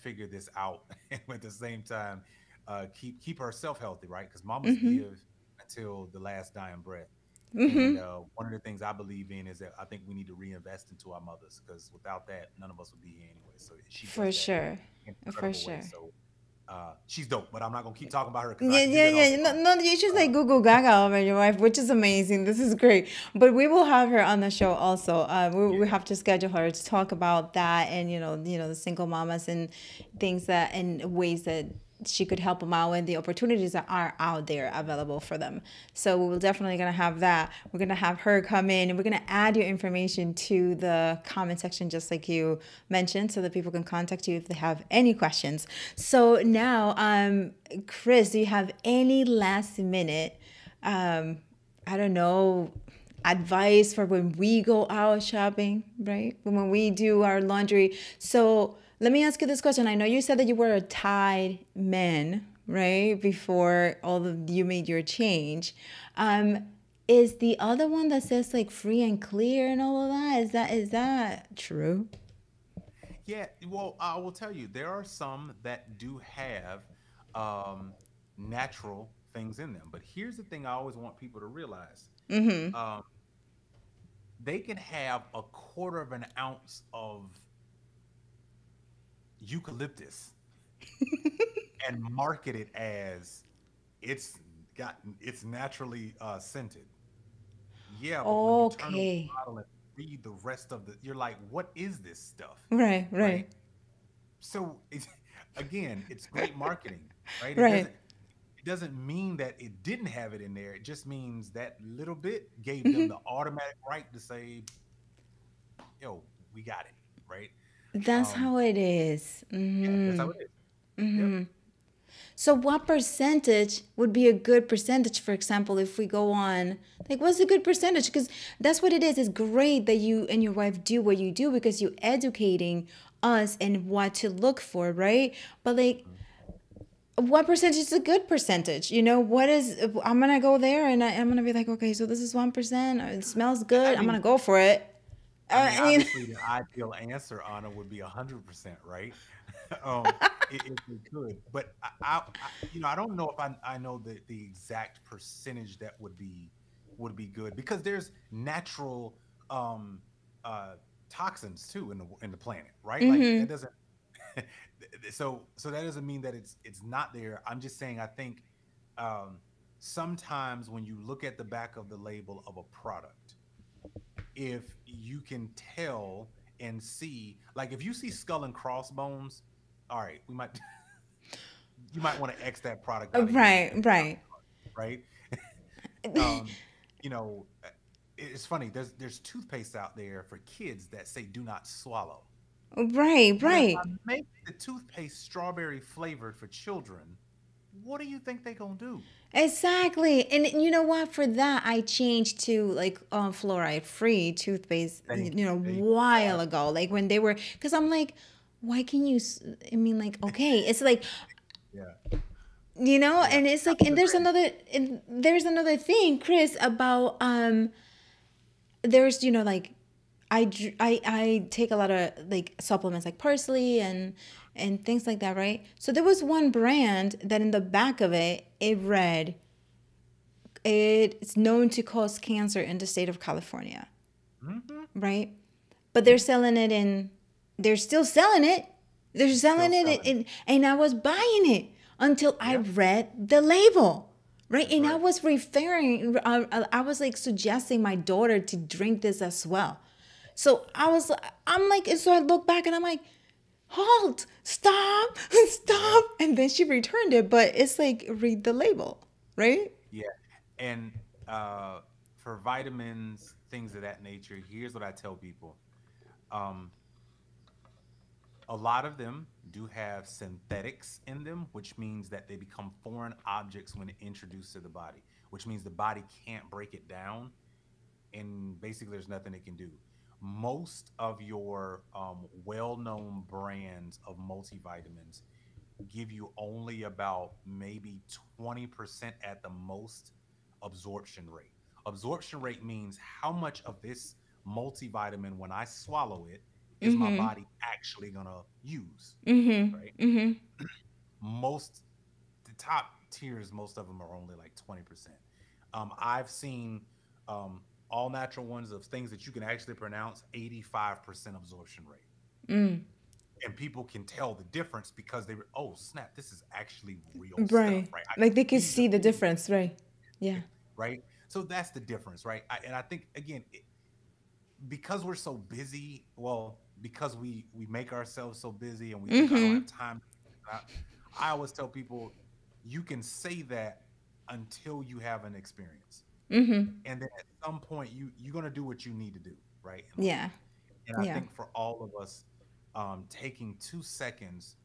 figure this out, and at the same time keep herself healthy, right? Because mamas mm-hmm. give until the last dying breath. Mm-hmm. And one of the things I believe in is that I think we need to reinvest into our mothers, because without that, none of us would be here anyway. So she for sure. For sure. Way. So, she's dope, but I'm not gonna keep talking about her. Yeah. No, you just like Google Gaga over your wife, which is amazing. This is great. But we will have her on the show also. We have to schedule her to talk about that, and the single mamas and things that, and ways that she could help them out, and the opportunities that are out there available for them. So we're definitely going to have that. We're going to have her come in, and we're going to add your information to the comment section, just like you mentioned, so that people can contact you if they have any questions. So now, Chris, do you have any last minute, advice for when we go out shopping, right? When we do our laundry. So let me ask you this question. I know you said that you were a Tide man, right? Before you made your change. Is the other one that says like free and clear and all of that, is that true? Yeah, well, I will tell you, there are some that do have natural things in them. But here's the thing I always want people to realize. Mm-hmm. They can have 1/4 ounce of eucalyptus and market it as it's naturally scented. Yeah, but okay. When you turn the bottle and read the rest of you're like, what is this stuff? Right. So it's great marketing, right? It doesn't mean that it didn't have it in there. It just means that little bit gave mm-hmm. them the automatic right to say, yo, we got it, right? That's how it is. Mm-hmm. Yeah, that's how it is. Mm-hmm. Yep. So what percentage would be a good percentage, for example, if we go on, like, what's a good percentage? Because that's what it is. It's great that you and your wife do what you do, because you're educating us and what to look for, right? But like, what percentage is a good percentage? What is, I'm going to go there and I'm going to be like, okay, so this is 1%. It smells good. I'm going to go for it. I mean, obviously the ideal answer, Anna, would be 100%, right? If we could, but I don't know if I know the exact percentage that would be good, because there's natural toxins too in the planet, right? Mm-hmm. Like that doesn't. so that doesn't mean that it's not there. I'm just saying I think sometimes when you look at the back of the label of a product, if you can tell and see, like if you see skull and crossbones, all right, we might you might want to X that product out. Right. It's funny. There's toothpaste out there for kids that say do not swallow. Right. If I make the toothpaste strawberry flavored for children, what do you think they're going to do? Exactly. And you know what? For that, I changed to like fluoride-free toothpaste, a while ago. Like when they were, because I'm like, why can you, okay. It's like, yeah. You know, and it's like, and there's another thing, Chris, about, there's, like, I take a lot of like supplements like parsley and things like that, right? So there was one brand that in the back of it read, it's known to cause cancer in the state of California, mm-hmm. right? But they're still selling it, and I was buying it until I read the label. Right. And I was referring, I was like suggesting my daughter to drink this as well. So I look back and I'm like, halt, stop. And then she returned it. But it's like, read the label. Right. Yeah. And for vitamins, things of that nature, here's what I tell people. A lot of them do have synthetics in them, which means that they become foreign objects when introduced to the body, which means the body can't break it down, and basically there's nothing it can do. Most of your well-known brands of multivitamins give you only about maybe 20% at the most absorption rate. Absorption rate means how much of this multivitamin, when I swallow it, is mm-hmm. my body actually gonna use, mm-hmm. right? Mm-hmm. The top tiers, most of them are only like 20%. I've seen all natural ones of things that you can actually pronounce, 85% absorption rate. Mm. And people can tell the difference because oh snap, this is actually real stuff, right? Like they can see the difference, right? Yeah. Right? So that's the difference, right? And I think, again, because we're so busy, because we make ourselves so busy and we mm-hmm. don't have time. I always tell people, you can say that until you have an experience. Mm-hmm. And then at some point, you're going to do what you need to do, right? And I think for all of us, taking 2 seconds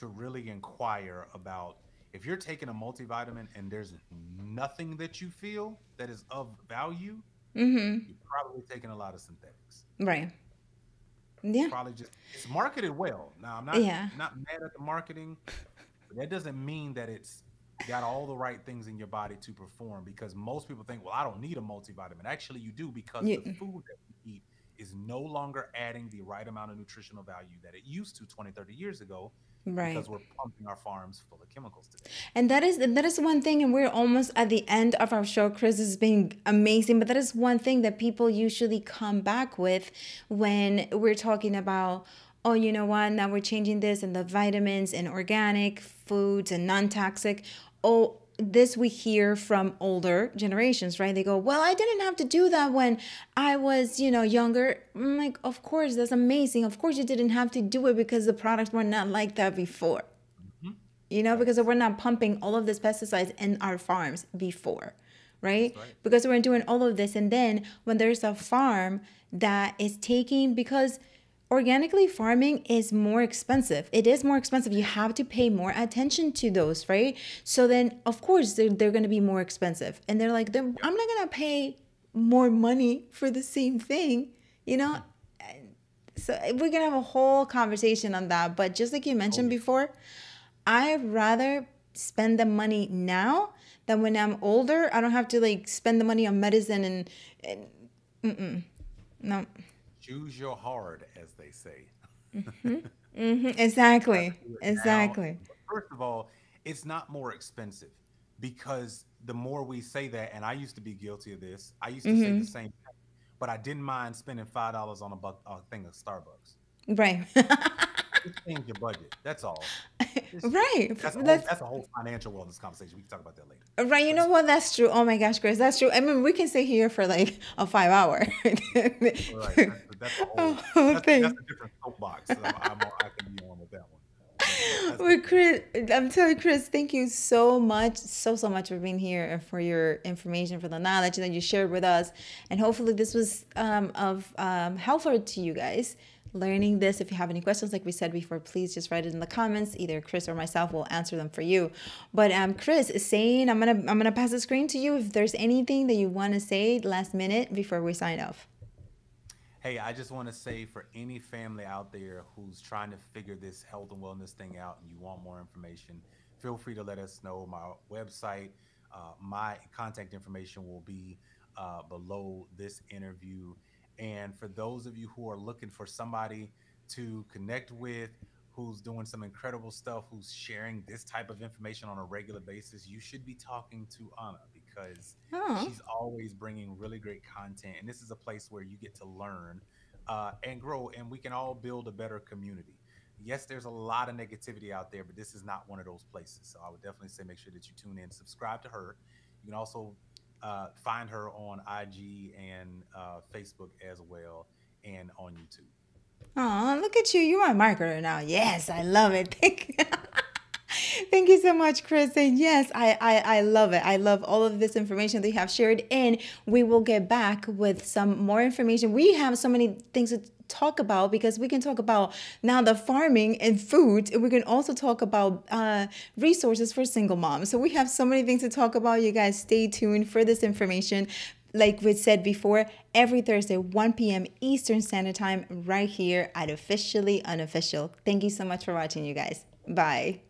to really inquire about, if you're taking a multivitamin and there's nothing that you feel that is of value, mm-hmm. you're probably taking a lot of synthetics. Right. Yeah. Probably it's marketed well. Now I'm not mad at the marketing, but that doesn't mean that it's got all the right things in your body to perform, because most people think, well, I don't need a multivitamin. Actually, you do, because the food that we eat is no longer adding the right amount of nutritional value that it used to 20, 30 years ago. Right. Because we're pumping our farms full of chemicals today. And that is one thing, and we're almost at the end of our show, Chris. This has been amazing, but that is one thing that people usually come back with when we're talking about, oh, you know what, now we're changing this and the vitamins and organic foods and non-toxic. Oh, this we hear from older generations, right? They go, well, I didn't have to do that when I was, younger. I'm like, of course, that's amazing. Of course you didn't have to do it, because the products were not like that before, mm-hmm. Because we're not pumping all of this pesticides in our farms before, right? Because we're doing all of this. And then when there's a farm that is taking, because organically farming is more expensive. It is more expensive. You have to pay more attention to those, right? So then, of course, they're going to be more expensive. And they're like, I'm not going to pay more money for the same thing, So we're going to have a whole conversation on that. But just like you mentioned before, I'd rather spend the money now than when I'm older. I don't have to, spend the money on medicine and no. Choose your hard, as they say. Exactly. First of all, it's not more expensive, because the more we say that, and I used to be guilty of this. I used to say the same thing, but I didn't mind spending $5 on a thing of Starbucks. Right. Just change your budget. That's all. Right. That's a whole financial wellness conversation. We can talk about that later. Right. You know what? That's true. Oh my gosh, Chris, that's true. I mean, we can stay here for like a 5 hour. Right. That's a different soapbox. So I can be on with that one. Well, Chris, I'm telling you, Chris, thank you so much, so much for being here and for your information, for the knowledge that you shared with us. And hopefully this was helpful to you guys learning this. If you have any questions, like we said before, please just write it in the comments. Either Chris or myself will answer them for you. But Chris is saying, I'm gonna pass the screen to you if there's anything that you want to say last minute before we sign off. Hey, I just want to say, for any family out there who's trying to figure this health and wellness thing out and you want more information, feel free to let us know. My website, my contact information will be below this interview. And for those of you who are looking for somebody to connect with, who's doing some incredible stuff, who's sharing this type of information on a regular basis, you should be talking to Anna, because she's always bringing really great content. And this is a place where you get to learn and grow, and we can all build a better community. Yes, there's a lot of negativity out there, but this is not one of those places. So I would definitely say make sure that you tune in, subscribe to her. You can also find her on IG and Facebook as well, and on YouTube. Oh, look at you. You are a marketer now. Yes, I love it. Thank you. Thank you so much, Chris. And yes, I love it. I love all of this information that you have shared, and we will get back with some more information. We have so many things to talk about, because we can talk about now the farming and food. We can also talk about resources for single moms. So we have so many things to talk about. You guys stay tuned for this information. Like we said before, every Thursday, 1 p.m. Eastern Standard Time, right here at Officially Unofficial. Thank you so much for watching, you guys. Bye.